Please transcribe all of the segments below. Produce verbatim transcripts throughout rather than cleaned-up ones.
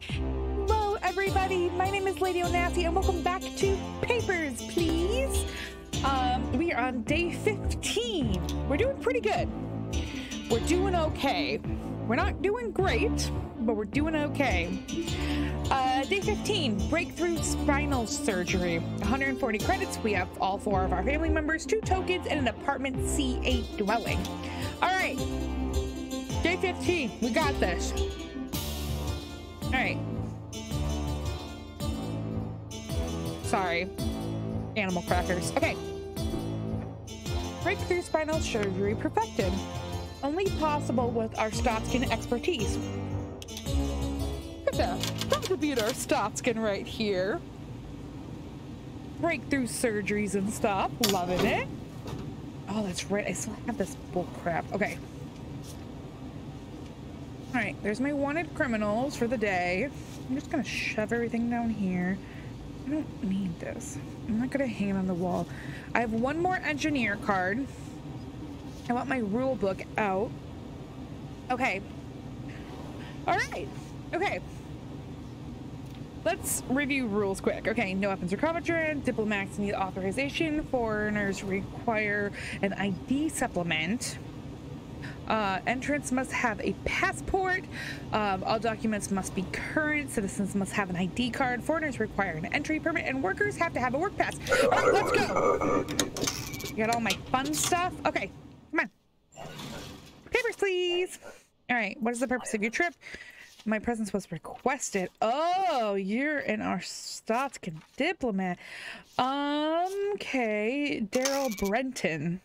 Hello, everybody. My name is Lady Onasi, and welcome back to Papers, Please. Um, we are on day fifteen. We're doing pretty good. We're doing okay. We're not doing great, but we're doing okay. Uh, day fifteen, breakthrough spinal surgery. one hundred forty credits. We have all four of our family members, two tokens, and an apartment C eight dwelling. All right. Day fifteen. We got this. All right. Sorry. Animal crackers. Okay. Breakthrough spinal surgery perfected. Only possible with our Stotskin expertise. Look at that. That could be our Stotskin right here. Breakthrough surgeries and stuff. Loving it. Oh, that's right. I still have this bull crap. Okay. All right. There's my wanted criminals for the day. I'm just going to shove everything down here. I don't need this. I'm not going to hang it on the wall. I have one more engineer card. I want my rule book out. Okay. All right. Okay. Let's review rules quick. Okay. No weapons or contraband. Diplomats need authorization. Foreigners require an I D supplement. Uh, entrants must have a passport. Um, all documents must be current. Citizens must have an I D card. Foreigners require an entry permit, and workers have to have a work pass. All right, let's go. You got all my fun stuff. Okay. Come on. Papers, please. All right. What is the purpose of your trip? My presence was requested. Oh, you're an Arstotzka diplomat. Um, okay. Daryl Brenton.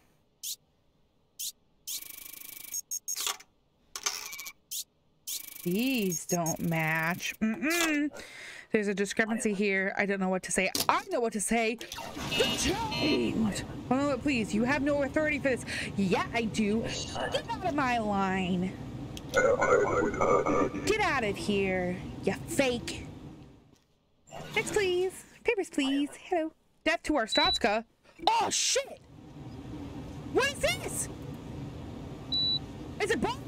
These don't match. Mm-mm. There's a discrepancy here. I don't know what to say. I know what to say. Detained. Oh, please. You have no authority for this. Yeah, I do. Get out of my line. Get out of here, you fake. Next, please. Papers, please. Hello. Death to Arstotzka. Oh, shit. What is this? It's a bomb.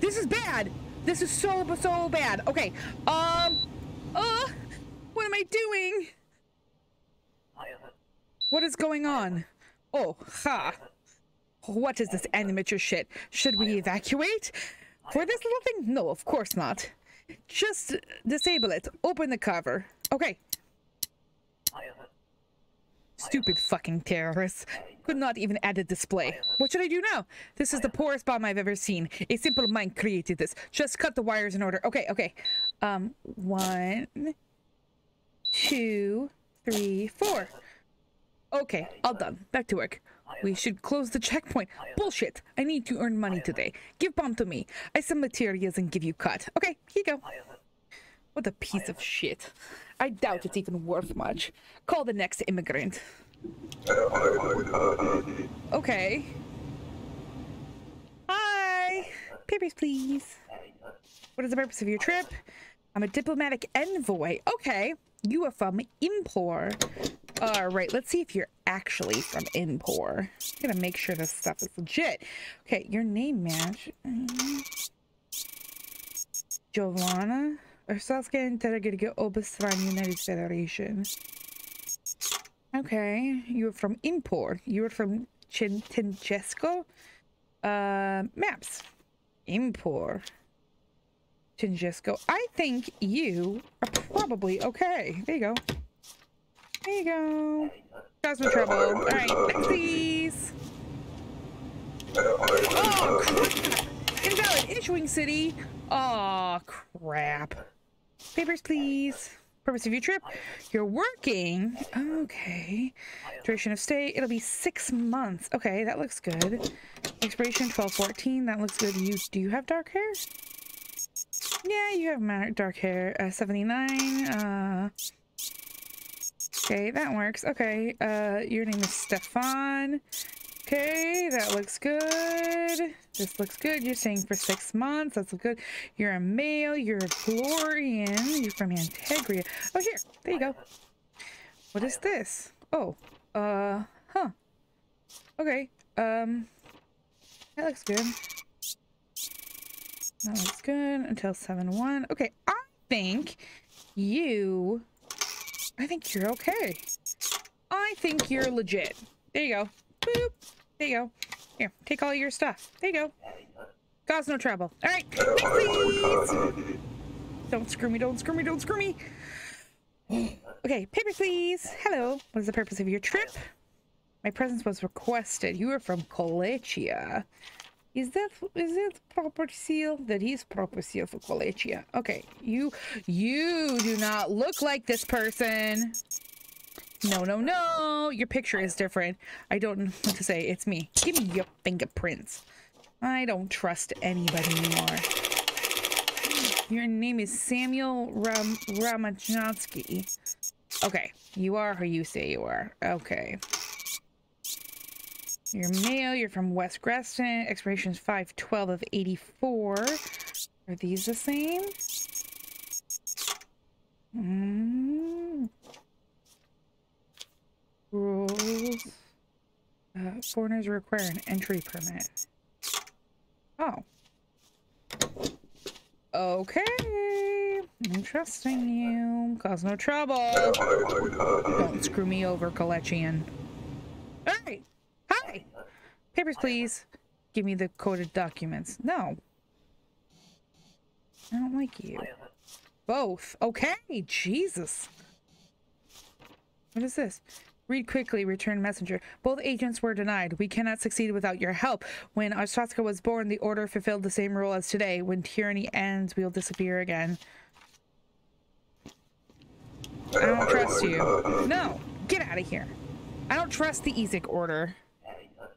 This is bad. This is so, so bad. Okay. Um... Uh, what am I doing? What is going on? Oh, ha. What is this amateur shit? Should we evacuate? For this little thing? No, of course not. Just disable it. Open the cover. Okay. Stupid fucking terrorists. Could not even add a display. What should I do now? This is the poorest bomb I've ever seen. A simple mind created this. Just cut the wires in order. Okay, okay. Um, one, two, three, four. Okay, all done. Back to work. We should close the checkpoint. Bullshit. I need to earn money today. Give bomb to me. I sell materials and give you cut. Okay, here you go. What a piece of shit. I doubt it's even worth much. Call the next immigrant. Okay. Hi. Papers, please. What is the purpose of your trip? I'm a diplomatic envoy. Okay. You are from Impor. All right. Let's see if you're actually from Impor. I'm going to make sure this stuff is legit. Okay. Your name match. Giovanna. Arstotzka Antegria Obristan United Federation. Okay, you're from Impor. You're from Cincheşcu. Uh, maps. Impor. Cincheşcu. I think you are probably okay. There you go. There you go. Cause me trouble. All right, next please. Oh, crap. Invalid. Issuing city. Oh, crap. Papers, please. Purpose of your trip. You're working. Okay. Duration of stay. It'll be six months. Okay, that looks good. Expiration twelve fourteen. That looks good. You do you have dark hair? Yeah, you have dark hair. Uh, seventy-nine. Uh, okay, that works. Okay. Uh, your name is Stefan. Okay, that looks good. This looks good. You're staying for six months. That's good. You're a male. You're a Glorian. You're from Antegria. Oh, here. There you go. What is this? Oh. Uh, huh. Okay. Um, that looks good. That looks good. Until seven one. Okay, I think you... I think you're okay. I think you're legit. There you go. Boop. There you go. Here, take all your stuff. There you go. Cause no trouble. All right. Please. Don't screw me, don't screw me, don't screw me. Okay, paper please. Hello. What is the purpose of your trip? My presence was requested. You are from Kolechia. Is that, is it proper seal? That is proper seal for Kolechia. Okay, you, you do not look like this person. No, no, no. Your picture is different. I don't know what to say. It's me. Give me your fingerprints. I don't trust anybody anymore. Your name is Samuel Ram Ramajansky. Okay, you are who you say you are. Okay. You're male. You're from West Creston. Expiration is five twelve of eighty-four. Are these the same? Mm. Rules. Uh, foreigners require an entry permit. Oh. Okay. I'm trusting you. Cause no trouble. Don't screw me over, Kolechian. All right. Hi. Papers, please. Give me the coded documents. No. I don't like you. Both. Okay. Jesus. What is this? Read quickly, return messenger. Both agents were denied. We cannot succeed without your help. When Arstotzka was born, the order fulfilled the same rule as today. When tyranny ends, we'll disappear again. I don't trust you. No, get out of here. I don't trust the E Z I C order.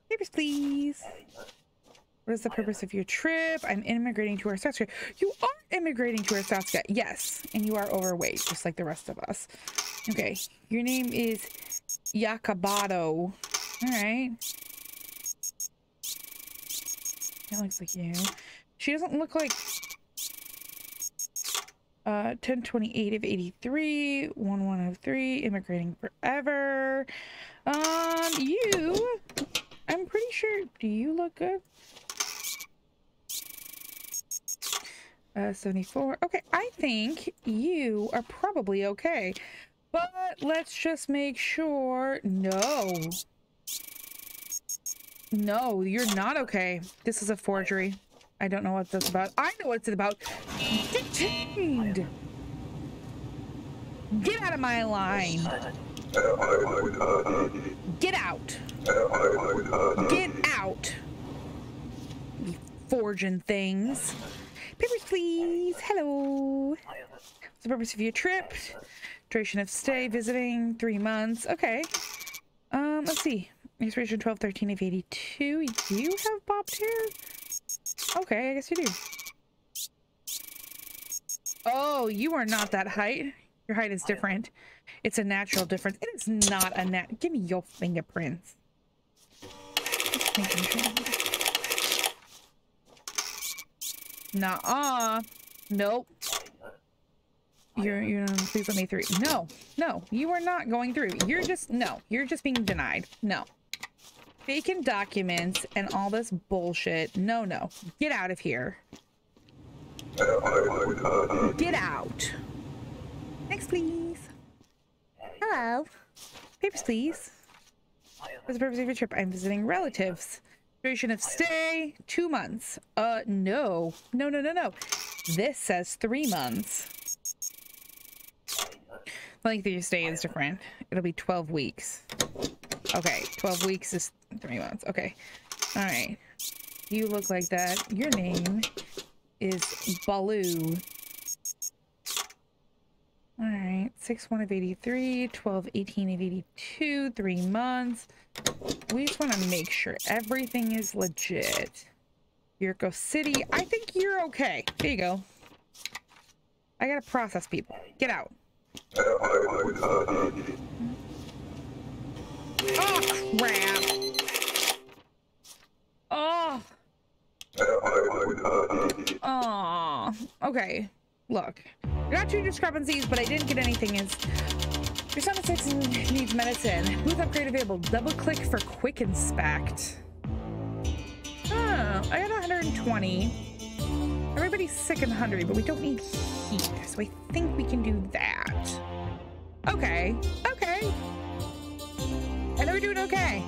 Papers, please. What is the purpose of your trip? I'm immigrating to Arstotzka. You are immigrating to Arstotzka. Yes, and you are overweight, just like the rest of us. Okay, your name is... Yakabado. Alright. That looks like you. She doesn't look like... Uh, ten twenty-eight of eighty-three. one one of three. Immigrating forever. Um, you... I'm pretty sure... Do you look good? Uh, seventy-four. Okay, I think you are probably okay. But let's just make sure. No. No, you're not okay. This is a forgery. I don't know what that's about. I know what it's about. Detained. Get out of my line. Get out. Get out. You forging things. Papers, please. Hello. What's the purpose of your trip? Duration of stay, visiting, three months. Okay. Um, let's see. Expiration twelve thirteen of eighty-two. You have bobbed hair? Okay, I guess you do. Oh, you are not that height. Your height is different. It's a natural difference. It is not a nat. Give me your fingerprints. Nuh-uh. Nope. You're, you're, please let me through. No, no, you are not going through. You're just, no, you're just being denied. No. Vacant documents and all this bullshit. No, no. Get out of here. Get out. Next, please. Hello. Papers, please. What's the purpose of your trip? I'm visiting relatives. Duration of stay, two months. Uh, no. No, no, no, no. This says three months. The length of your stay is different. It'll be twelve weeks. Okay, twelve weeks is three months. Okay. All right. You look like that. Your name is Baloo. All right. six one of eighty-three, twelve eighteen of eighty-two, three months. We just want to make sure everything is legit. Yurko City. I think you're okay. There you go. I got to process people. Get out. Oh, crap. Oh. Oh. Okay. Look. There are two discrepancies, but I didn't get anything. Is your son of six needs medicine. Booth upgrade available. Double click for quick inspect. Oh, I got one hundred twenty. Everybody's sick and hungry, but we don't need here, so I think we can do that. Okay, okay. I know we're doing okay.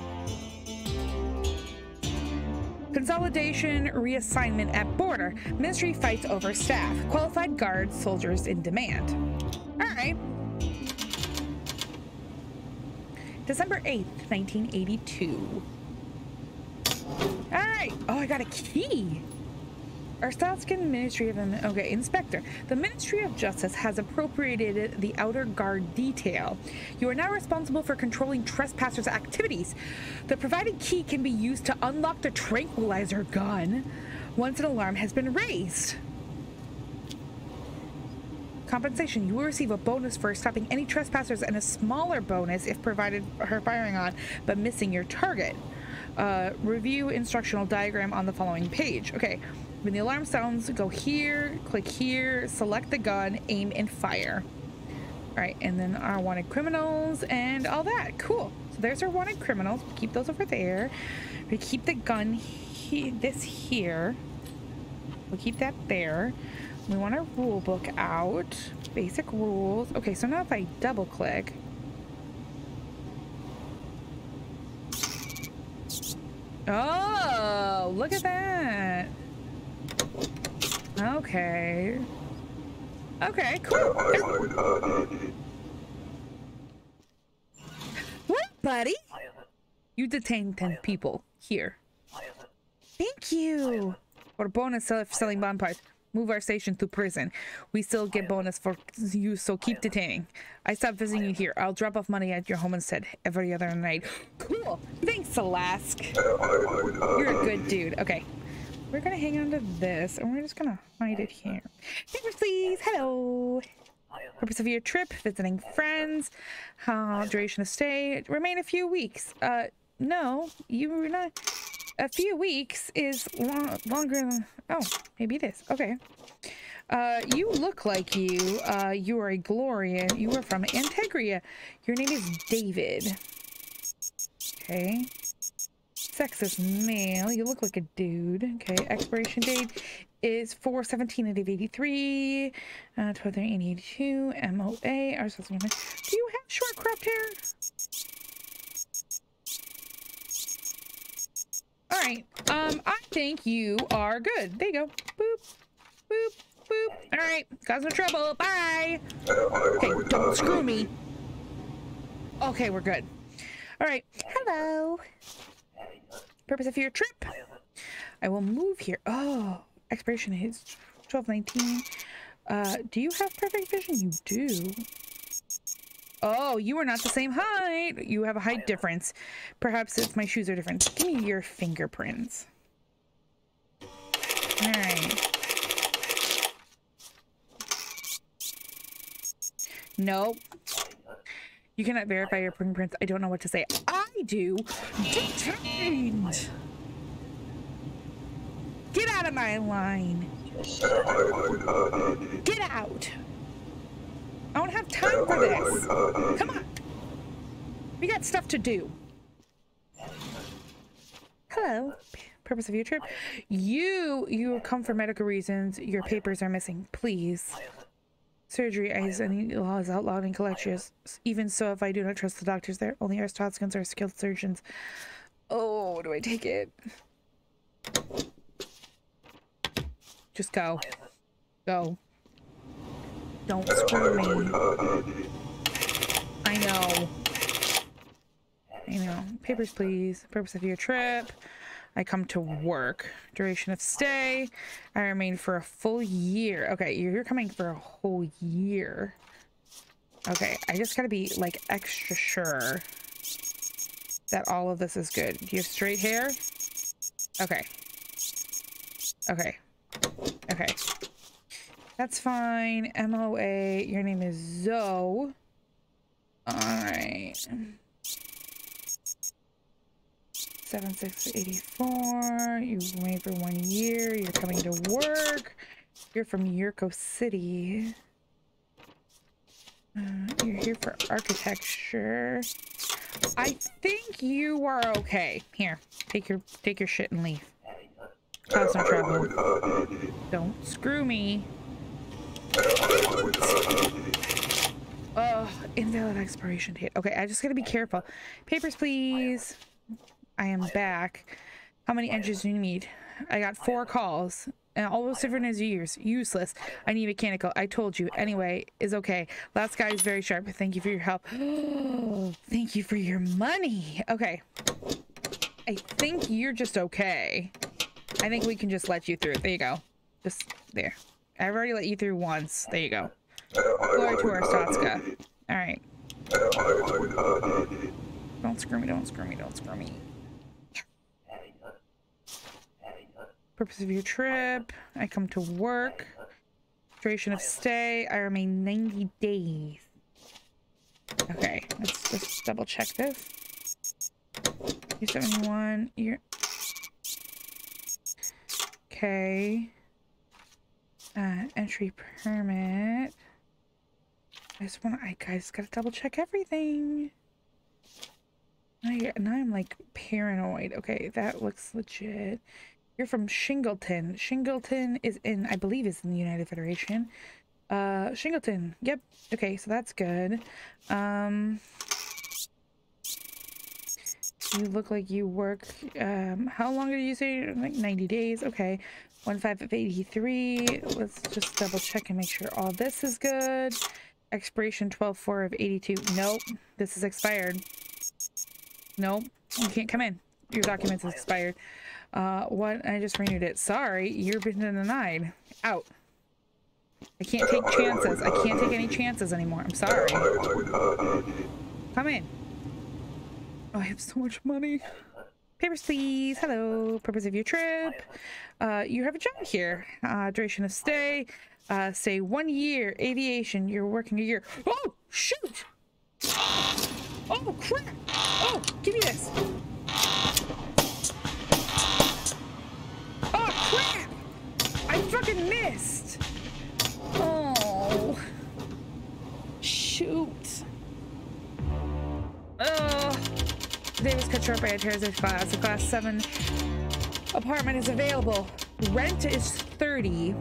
Consolidation, reassignment at border. Ministry fights over staff. Qualified guards, soldiers in demand. All right. December eighth, nineteen eighty-two. All right. Oh, I got a key. Arstotzkin Ministry of... Okay, Inspector. The Ministry of Justice has appropriated the outer guard detail. You are now responsible for controlling trespassers' activities. The provided key can be used to unlock the tranquilizer gun once an alarm has been raised. Compensation. You will receive a bonus for stopping any trespassers and a smaller bonus if provided her firing on but missing your target. Uh, review instructional diagram on the following page. Okay. When the alarm sounds, go here, click here, select the gun, aim, and fire. All right, and then our wanted criminals and all that. Cool. So there's our wanted criminals. We keep those over there. We keep the gun he this here. We'll keep that there. We want our rule book out. Basic rules. Okay, so now if I double click. Oh, look at that. Okay. Okay, cool. What, buddy? You detained ten people. Here. Thank you. For bonus for selling bonfires. Move our station to prison. We still get bonus for you, so keep detaining. I stopped visiting you here. I'll drop off money at your home instead every other night. Cool. Thanks, Alask. You're a good dude. Okay. We're gonna hang on to this, and we're just gonna hide it here. Papers, please! Hello! Purpose of your trip, visiting friends, uh, duration of stay, remain a few weeks. Uh, no, you were not... A few weeks is lo longer than... Oh, maybe it is. Okay. Uh, you look like you. Uh, you are a Glorian. You are from Antegria. Your name is David. Okay. Sex is male. You look like a dude. Okay. Expiration date is four seventeen of eighty-three. Uh, twelve eighty-two. M O A. Do you have short cropped hair? All right. Um, I think you are good. There you go. Boop. Boop. Boop. All right. Cause no trouble. Bye. Okay. Don't screw me. Okay. We're good. All right. Hello. Purpose of your trip. I will move here. Oh, expiration is twelve nineteen. Uh, do you have perfect vision? You do. Oh, you are not the same height. You have a height difference. Perhaps if my shoes are different. Give me your fingerprints. All right. Nope. You cannot verify your fingerprints. I don't know what to say. I do. Detained. Get out of my line. Get out. I don't have time for this. Come on. We got stuff to do. Hello. Purpose of your trip. You, you come for medical reasons. Your papers are missing. Please. Surgery as any law is outlawed in Kolechia. Even so, if I do not trust the doctors there, only Arstotskins are skilled surgeons. Oh, do I take it? Just go. Go. Don't screw me. I know. I know. Papers, please. Purpose of your trip. I come to work. Duration of stay. I remain for a full year. Okay, you're coming for a whole year. Okay, I just gotta be, like, extra sure that all of this is good. Do you have straight hair? Okay. Okay. Okay. That's fine. M O A. Your name is Zoe. Alright. seven six eighty-four. You've waited for one year. You're coming to work. You're from Yurko City. Uh, you're here for architecture. I think you are okay. Here, take your take your shit and leave. Cause no trouble. Don't screw me. Oh, invalid expiration date. Okay, I just gotta be careful. Papers, please. I am back. How many entries do you need? I got four calls. And all those different as yours. Useless. I need mechanical. I told you. Anyway, is okay. Last guy is very sharp. Thank you for your help. Thank you for your money. Okay. I think you're just okay. I think we can just let you through. There you go. Just there. I've already let you through once. There you go. Glory to Arstotzka. Alright. Don't screw me, don't screw me, don't screw me. Purpose of your trip. I come to work. Duration of stay. I remain ninety days. Okay, let's just double check this. You're seventy-one. You're... Okay. Uh, entry permit. I just want to... I guys gotta double check everything. Now, now I'm like paranoid. Okay, that looks legit. You're from Shingleton. Shingleton is in, I believe, is in the United Federation. Uh, Shingleton. Yep. Okay, so that's good. Um, you look like you work. Um, how long did you say? Like ninety days. Okay. one five of eighty-three. Let's just double check and make sure all this is good. Expiration twelve four of eighty-two. Nope. This is expired. Nope. You can't come in. Your documents is expired. Uh, what? I just renewed it. Sorry, you've been denied. Out. I can't take chances. I can't take any chances anymore. I'm sorry. Come in. Oh, I have so much money. Papers, please. Hello. Purpose of your trip. Uh, you have a job here. Uh, duration of stay. Uh, stay one year. Aviation. You're working a year. Oh, shoot. Oh, crap. Oh, give me this. Crap! I fucking missed! Oh. Shoot. Ugh. Today was cut short by a terrorist class. A class seven apartment is available. Rent is thirty,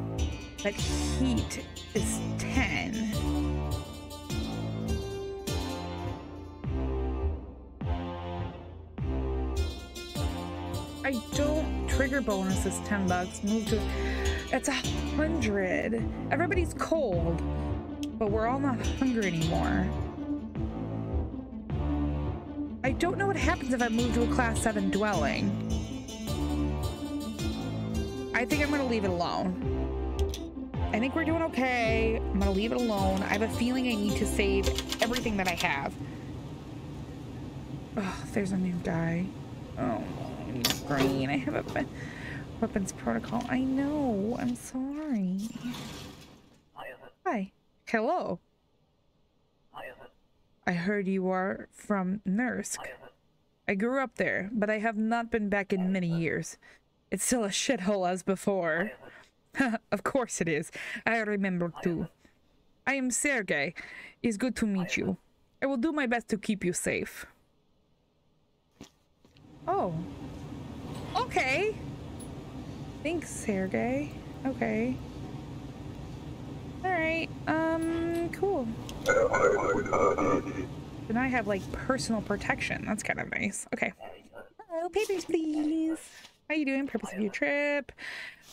but heat is ten. I don't trigger bonus is ten bucks. Move to it's a hundred. Everybody's cold, but we're all not hungry anymore. I don't know what happens if I move to a class seven dwelling. I think I'm gonna leave it alone. I think we're doing okay. I'm gonna leave it alone. I have a feeling I need to save everything that I have. Oh, there's a new guy. Oh. Green. I have a weapons protocol. I know. I'm sorry. Hi. Hello. I heard you are from Nursk. I grew up there, but I have not been back in many years. It's still a shithole as before. Of course it is. I remember too. I am Sergei. It's good to meet you. I will do my best to keep you safe. Oh. Okay. Thanks, Sergei. Okay. Alright. Um, cool. Then I have, like, personal protection. That's kind of nice. Okay. Hello, papers, please. How you doing? Purpose of your trip.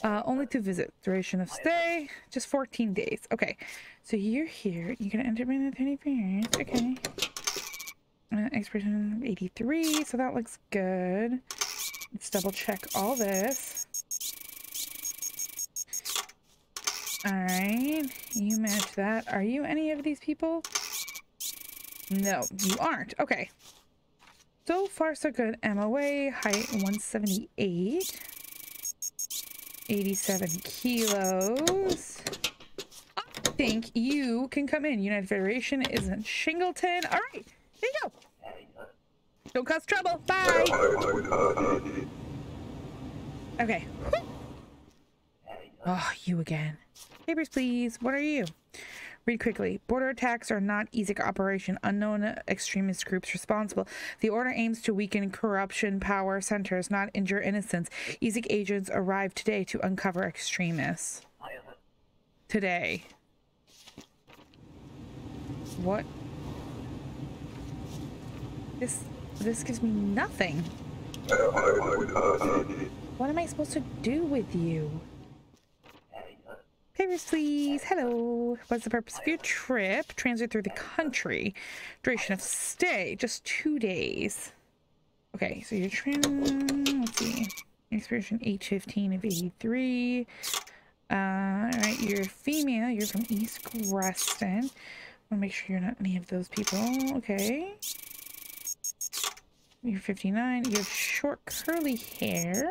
Uh, only to visit. Duration of stay. Just fourteen days. Okay. So you're here. You're going to enter in the twenty-first. Okay. Uh, expiration of eighty-three. So that looks good. Let's double check all this. Alright, you match that. Are you any of these people? No, you aren't. Okay. So far, so good. M O A, height one seventy-eight. eighty-seven kilos. I think you can come in. United Federation is in Shingleton. Alright, there you go. Don't cause trouble. Bye. Okay. Oh, you again. Papers, please. What are you? Read quickly. Border attacks are not E Z I C operation. Unknown extremist groups responsible. The order aims to weaken corruption power centers, not injure innocents. E Z I C agents arrived today to uncover extremists. Today. What? This this gives me nothing. What am I supposed to do with you? Papers, please. Hello. What's the purpose of your trip? Transit through the country. Duration of stay. Just two days. Okay, so your trans... Let's see. Inspiration eight fifteen of eighty-three. Uh, Alright, you're female. You're from East Creston. I want to make sure you're not any of those people. Okay. You're fifty-nine. You have short curly hair.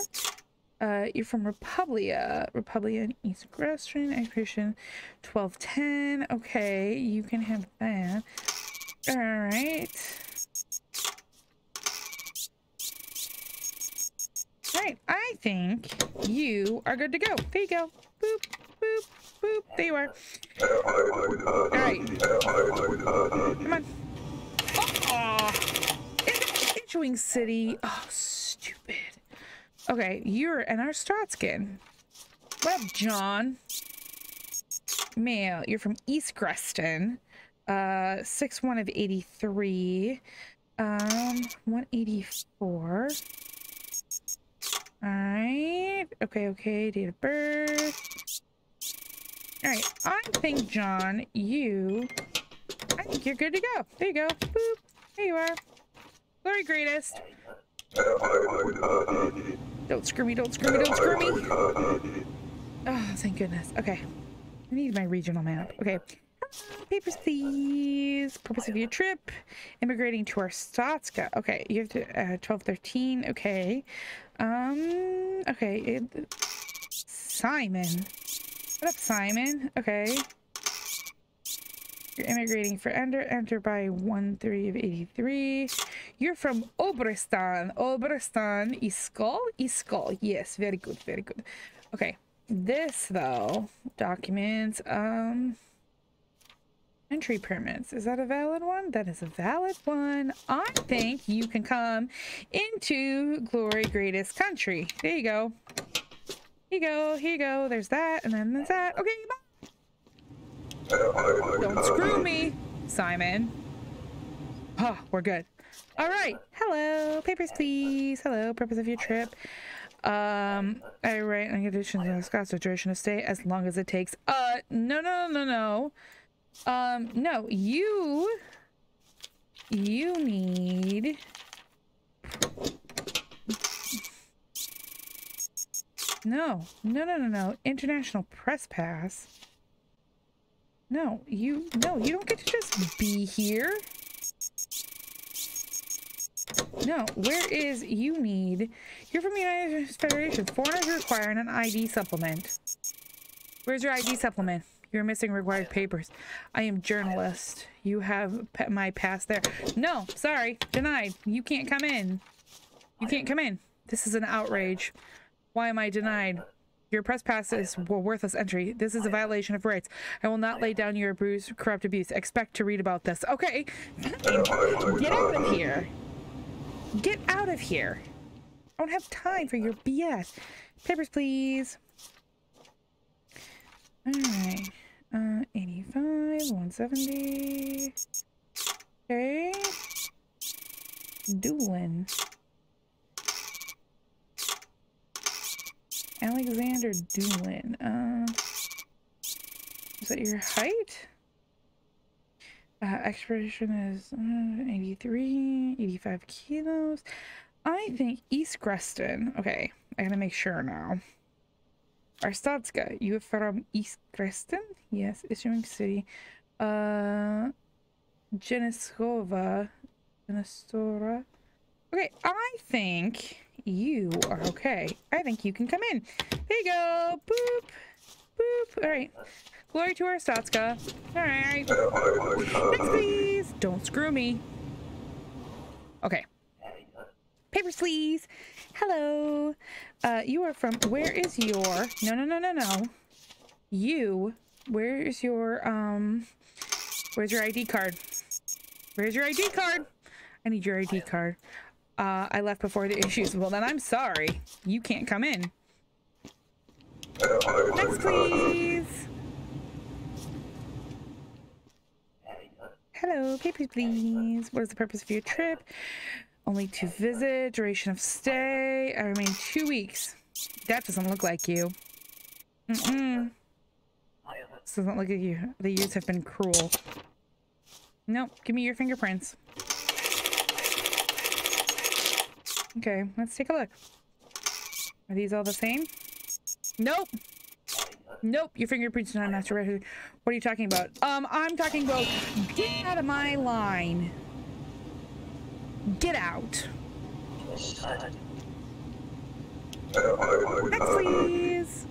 Uh, you're from Republia. Republia and East Creston. Expiration twelve ten. Okay, you can have that. Alright. Alright, I think you are good to go. There you go. Boop, boop, boop. There you are. Alright. Come on. Oh! Issuing city. Oh, stupid. Okay, you're an Arstotzka. What up, John? Male. You're from East Creston. Uh, six one of eighty-three. Um, one eighty-four. Alright, okay, okay, date of birth. Alright, I think, John, you... I think you're good to go. There you go. Boop. There you are. Glory greatest. Don't screw me, don't screw me, don't screw me. Oh, thank goodness. Okay. I need my regional map. Okay. Papers, please. Purpose of your trip. Immigrating to Arstotzka. Okay, you have to uh, twelve thirteen. Okay, um, okay. It, Simon, what up, Simon? Okay, you're immigrating for enter enter by one three of eighty-three. You're from Obristan. Obristan, Iskol, Iskol. Yes, very good, very good. Okay, this though documents um. Entry permits. Is that a valid one? That is a valid one. I think you can come into Glory Greatest Country. There you go. Here you go. Here you go. There's that. And then there's that. Okay, bye. Don't screw me, Simon. Oh, we're good. All right. Hello. Papers, please. Hello. Purpose of your trip. Um, I write on conditions of Scots duration of stay as long as it takes. Uh, no, no, no, no. Um, no, you, you need, no, no, no, no, no, international press pass. No, you, no, you don't get to just be here. No, where is, you need, you're from the United States Federation, foreigners requiring an I D supplement. Where's your I D supplement? You're missing required papers. I am journalist. You have my pass there. No, sorry, denied. You can't come in. You can't come in. This is an outrage. Why am I denied? Your press pass is a worthless entry. This is a violation of rights. I will not lay down your abuse, corrupt abuse. Expect to read about this. Okay, get out of here. Get out of here. I don't have time for your B S. Papers, please. All right. Uh, eighty-five, one seventy. Okay. Doolin. Alexander Doolin. Uh, is that your height? Uh, expiration is uh, eighty-three, eighty-five kilos. I think East Creston. Okay. I gotta make sure now. Arstotzka, you are from East Creston? Yes, issuing city. Uh, Geneshova. Genestora. Okay, I think you are okay. I think you can come in. There you go. Boop. Boop. All right. Glory to Arstotzka. All right. Next, please. Don't screw me. Okay. Papers, please. Hello. Uh, you are from, where is your, no, no, no, no, no. You, where is your, um, where's your I D card? Where's your I D card? I need your I D card. Uh, I left before the issues. Well, then I'm sorry. You can't come in. Next, please. Hello, papers, please. What is the purpose of your trip? Only to visit, duration of stay. I remain two weeks. That doesn't look like you. Mm-mm. This doesn't look like you. The youths have been cruel. Nope, give me your fingerprints. Okay, let's take a look. Are these all the same? Nope. Nope, your fingerprints do not match. What are you talking about? Um, I'm talking about get out of my line. Get out. Next, please.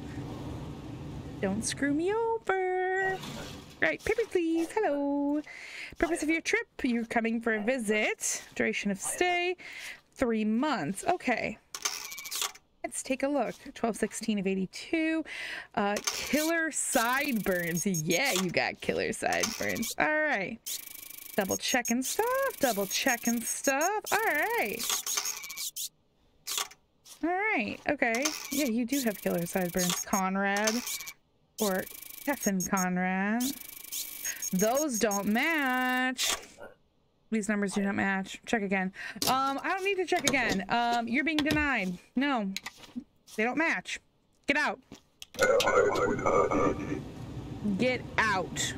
Don't screw me over. Right, paper, please. Hello. Purpose of your trip? You're coming for a visit. Duration of stay, three months. Okay. Let's take a look. twelve sixteen of eighty-two. Uh, killer sideburns. Yeah, you got killer sideburns. All right. Double checking stuff. Double checking stuff. All right. All right. Okay. Yeah, you do have killer sideburns, Conrad. Or Captain Conrad. Those don't match. These numbers do not match. Check again. Um, I don't need to check again. Um, you're being denied. No, they don't match. Get out. Get out.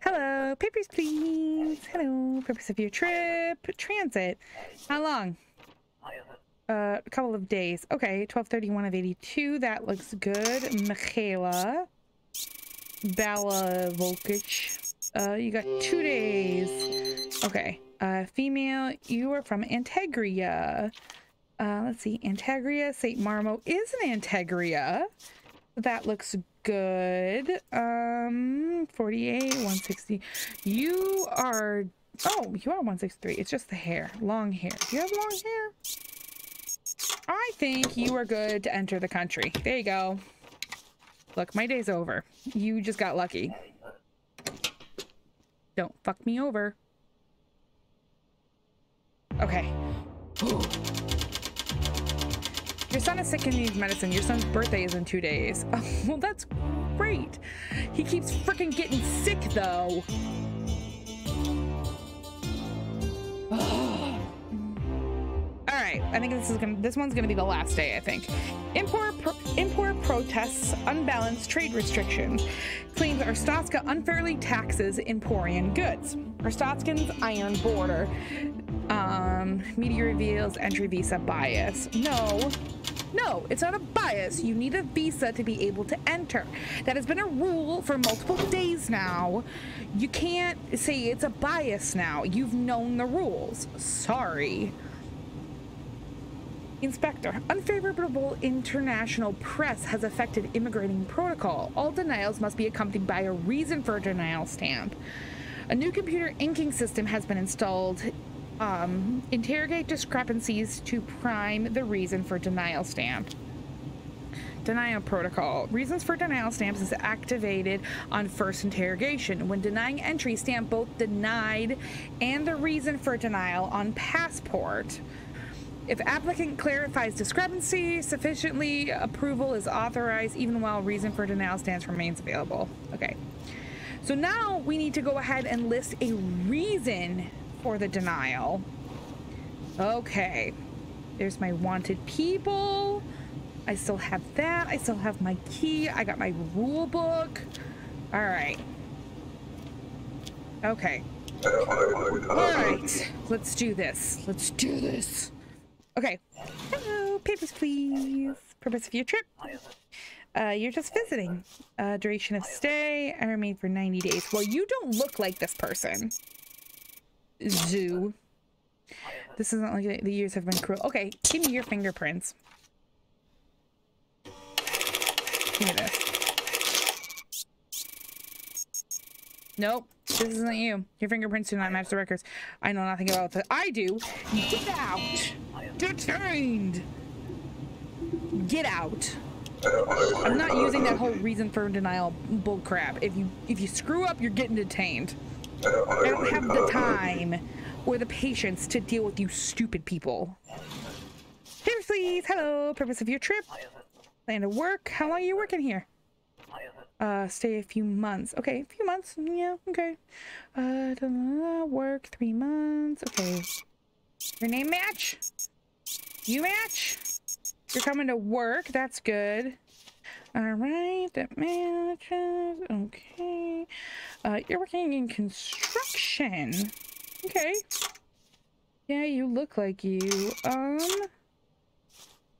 Hello, papers, please. Hello, purpose of your trip. Transit. How long? Uh, a couple of days. Okay, twelve thirty-one of eighty-two. That looks good. Michaela. Bala Volkic. Uh, you got two days. Okay. Uh, female, you are from Antegria. Uh, let's see. Antegria. Saint Marmo is an Antegria. That looks good. Um, forty-eight, one sixty. You are... Oh, you are one sixty-three. It's just the hair. Long hair. Do you have long hair? I think you are good to enter the country. There you go. Look, my day's over. You just got lucky. Don't fuck me over. Okay. Ooh. Your son is sick and needs medicine. Your son's birthday is in two days. Oh, well, that's great. He keeps freaking getting sick, though. All right. I think this is gonna. This one's gonna be the last day. I think. Impor pro, Impor protests unbalanced trade restrictions. Claims Arstotzka unfairly taxes Emporian goods. Arstotzkin's iron border. Um, media reveals entry visa bias. No, no, it's not a bias. You need a visa to be able to enter. That has been a rule for multiple days now. You can't say it's a bias now. You've known the rules. Sorry. Inspector, unfavorable international press has affected immigrating protocol. All denials must be accompanied by a reason for a denial stamp. A new computer inking system has been installed. Um, interrogate discrepancies to prime the reason for denial stamp. Denial protocol. Reasons for denial stamps is activated on first interrogation. When denying entry, stamp both denied and the reason for denial on passport. If applicant clarifies discrepancy sufficiently, approval is authorized even while reason for denial stamps remains available. Okay. So now we need to go ahead and list a reason for the denial. Okay. There's my wanted people. I still have that. I still have my key. I got my rule book. All right. Okay. All right. Let's do this. Let's do this. Okay. Hello, papers, please. Purpose of your trip. Uh, you're just visiting. Uh, duration of stay. I remain for ninety days. Well, you don't look like this person. Zoo. This isn't like it. The years have been cruel. Okay, give me your fingerprints. Give me this. Nope. This isn't you. Your fingerprints do not match the records. I know nothing about that. I do. Get out. Detained. Get out. I'm not using that whole reason for denial bullcrap. If you if you screw up, you're getting detained. I don't have the time or the patience to deal with you stupid people. Papers, please. Hello. Purpose of your trip. Plan to work. How long are you working here? Uh, stay a few months. Okay, a few months. Yeah, okay. Uh, Work three months. Okay. Your name match? You match? You're coming to work. That's good. All right. That matches. Okay. Uh, you're working in construction. Okay. Yeah, you look like you. Um.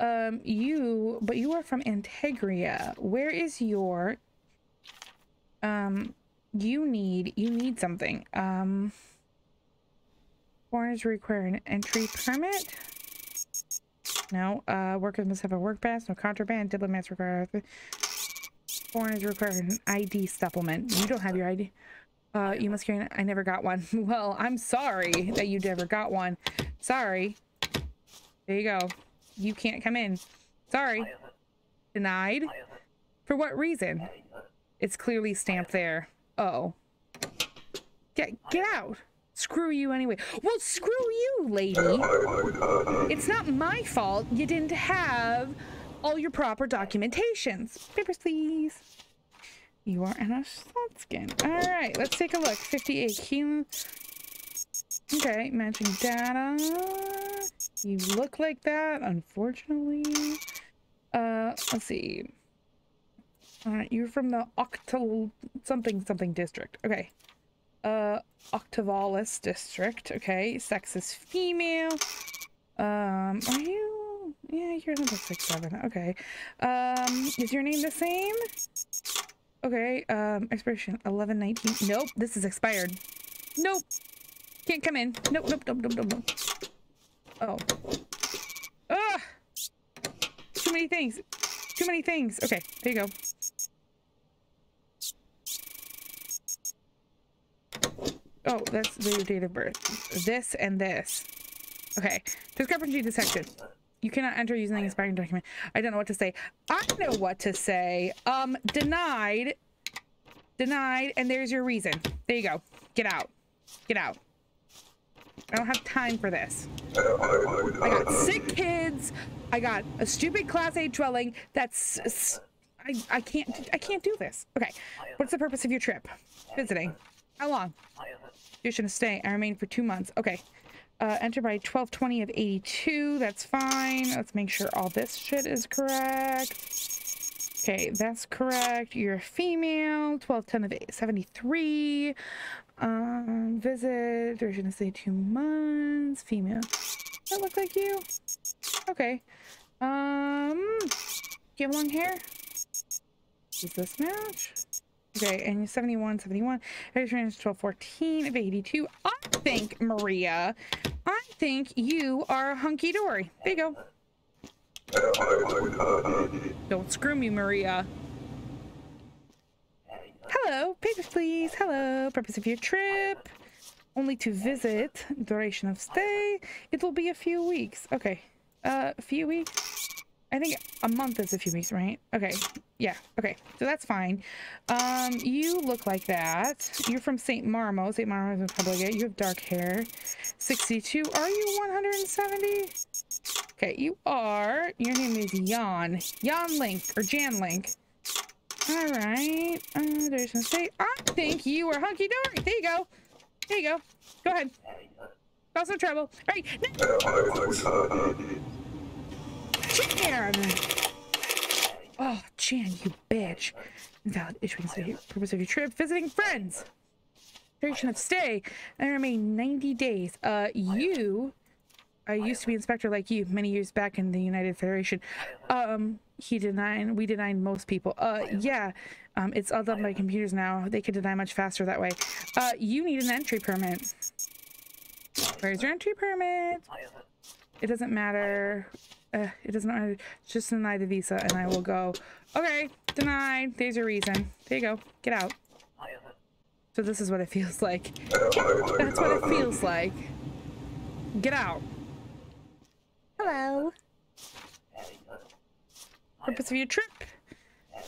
Um. You, but you are from Antegria. Where is your? Um. You need, you need something. Um, foreigners require an entry permit. No, uh, workers must have a work pass, no contraband. Diplomats require, foreigners require an I D supplement. You don't have your I D. Uh, you must carry an, I never got one. Well, I'm sorry that you never got one. Sorry. There you go. You can't come in. Sorry. Denied. For what reason? It's clearly stamped there. Oh, get get out! Screw you anyway. Well, screw you, lady. It's not my fault you didn't have all your proper documentations. Papers, please. You are an Arstotzka. All right, let's take a look. Fifty-eight kilos. Okay, matching data. You look like that, unfortunately. Uh, let's see. Uh, you're from the Octal something something district. Okay. Uh, Octavalis district. Okay. Sex is female. Um, are you? Yeah, you're number six seven. Okay. Um, is your name the same? Okay. Um, expiration eleven nineteen. Nope. This is expired. Nope. Can't come in. Nope, nope, nope, nope, nope, nope. Oh. Ah! Too many things. Too many things. Okay. There you go. Oh, that's the date of birth. This and this. Okay. Discrepancy detected. You cannot enter using the expiring document. I don't know what to say. I know what to say. Um, denied. Denied. And there's your reason. There you go. Get out. Get out. I don't have time for this. I got sick kids. I got a stupid class A dwelling. That's... I, I can't... I can't do this. Okay. What's the purpose of your trip? Visiting. How long? Duration of stay. I remained for two months. Okay. Uh, enter by twelve twenty of eighty-two. That's fine. Let's make sure all this shit is correct. Okay. That's correct. You're a female. twelve ten of seventy-three. Um, visit. Duration of stay two months. Female. Does that look like you? Okay. Um, do you have long hair? Does this match? Okay, and you're seventy-one, seventy-one. twelve fourteen of eighty-two. I think, Maria, I think you are hunky-dory. There you go. Don't screw me, Maria. Hello. Papers, please. Hello. Purpose of your trip. Only to visit. Duration of stay. It will be a few weeks. Okay. Uh, a few weeks? I think a month is a few weeks, right? Okay. Yeah. Okay. So that's fine. Um, you look like that. You're from Saint Marmo. Saint Marmo is in Republia. You have dark hair. sixty-two. Are you one hundred seventy? Okay. You are. Your name is Jan. Jan Link or Jan Link. All right. Uh, there's some state. I think you are hunky-dory. There you go. There you go. Go ahead. Cause no trouble. All right. No. Jan! Oh, Jan, you bitch. Invalid issuing statement. Purpose of your trip. Visiting friends. Duration of stay. I remain ninety days. Uh, you... I used to be inspector like you many years back in the United Federation. Um, he denied... We denied most people. Uh, yeah. Um, it's all done by computers now. They can deny much faster that way. Uh, you need an entry permit. Where's your entry permit? It doesn't matter... Uh, it doesn't matter. Just deny the visa and I will go. Okay, denied. There's your reason. There you go. Get out. So this is what it feels like. That's what it feels like. Get out. Hello. Purpose of your trip.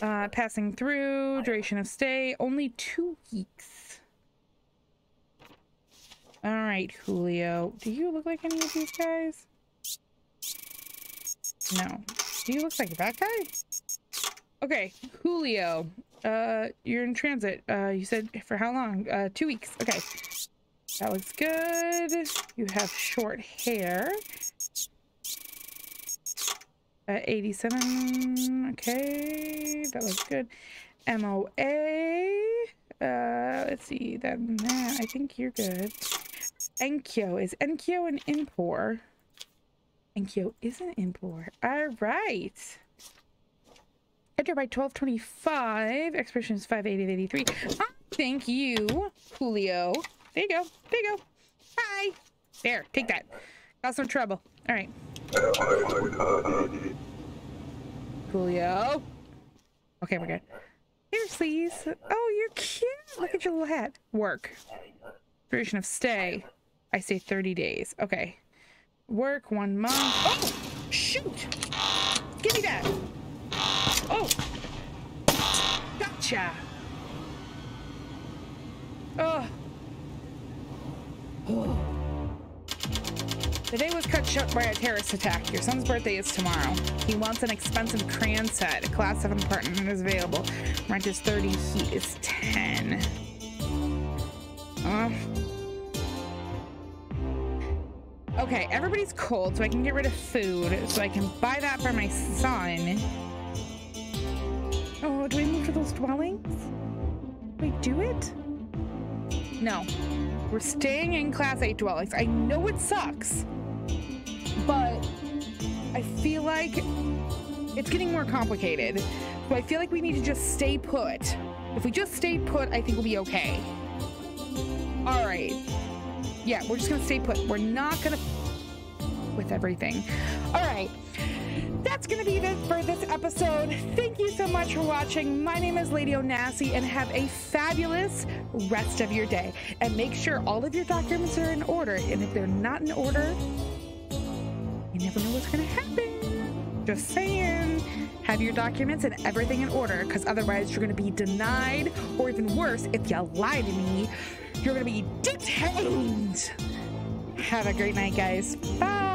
Uh, passing through. Duration of stay. Only two weeks. All right, Julio. Do you look like any of these guys? No. Do you look like that guy? Okay, Julio. Uh, you're in transit. Uh, you said for how long? Uh, two weeks. Okay. That looks good. You have short hair. Uh, eighty-seven. Okay, that looks good. M O A. Uh, let's see. Then that, I think you're good. Enkyo. Is Enkyo an Impor? Enkyo is an Impor. All right. Enter by twelve twenty-five. Expiration is five eighty of eighty-three. I think you, Julio. There you go. There you go. Hi. There. Take that. Got some trouble. All right. Julio. Okay, we're good. Here, please. Oh, you're cute. Look at your little hat. Work. Duration of stay. I say thirty days. Okay. Work one month. Oh, shoot. Give me that. Oh. Gotcha. Oh. Oh. The day was cut short by a terrorist attack. Your son's birthday is tomorrow. He wants an expensive crayon set. A class seven apartment is available. Rent is thirty. Heat is ten. Uh. Okay, everybody's cold, so I can get rid of food. So I can buy that for my son. Oh, do we move to those dwellings? Do we do it? No. We're staying in class eight dwellings. I know it sucks, but I feel like it's getting more complicated. So I feel like we need to just stay put. If we just stay put, I think we'll be okay. All right. Yeah, we're just gonna stay put. We're not gonna with everything. All right. That's gonna be it for this episode. Thank you so much for watching. My name is Lady Onasi, and have a fabulous rest of your day. And make sure all of your documents are in order. And if they're not in order, you never know what's gonna happen. Just saying. Have your documents and everything in order, because otherwise you're gonna be denied, or even worse, if you lie to me, you're gonna be detained. Have a great night, guys. Bye.